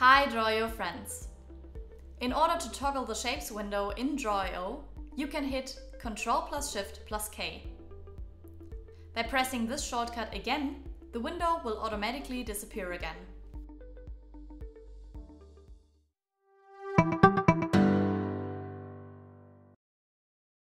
Hi Draw.io friends! In order to toggle the shapes window in Draw.io, you can hit Ctrl+Shift+K. By pressing this shortcut again, the window will automatically disappear again.